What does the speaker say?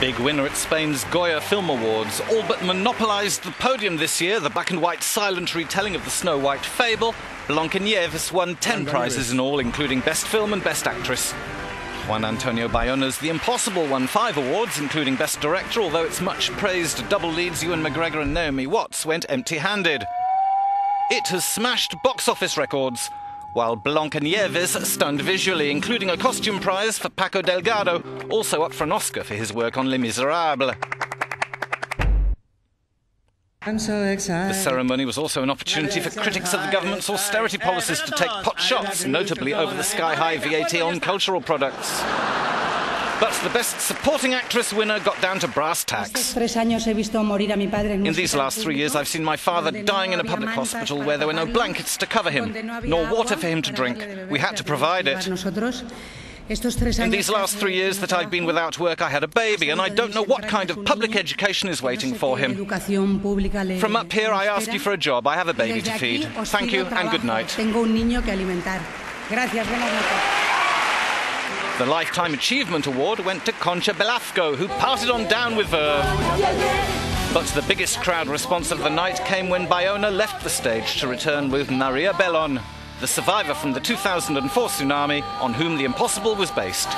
big winner at Spain's Goya Film Awards all but monopolised the podium this year. The black and white silent retelling of the Snow White fable, Blancanieves, won 10 prizes in all, including Best Film and Best Actress. Juan Antonio Bayona's The Impossible won 5 awards, including Best Director, although its much-praised double leads Ewan McGregor and Naomi Watts went empty-handed. It has smashed box office records, while Blancanieves stunned visually, including a costume prize for Paco Delgado, also up for an Oscar for his work on Les Misérables. I'm so excited. The ceremony was also an opportunity for critics of the government's austerity policies to take pot shots, notably over the sky-high VAT on cultural products. But the Best Supporting Actress winner got down to brass tacks. In these last 3 years, I've seen my father dying in a public hospital where there were no blankets to cover him, nor water for him to drink. We had to provide it. In these last 3 years that I've been without work, I had a baby, and I don't know what kind of public education is waiting for him. From up here, I ask you for a job. I have a baby to feed. Thank you, and good night. The Lifetime Achievement Award went to Concha Velasco, who parted on down with verve. But the biggest crowd response of the night came when Bayona left the stage to return with Maria Belon, the survivor from the 2004 tsunami on whom The Impossible was based.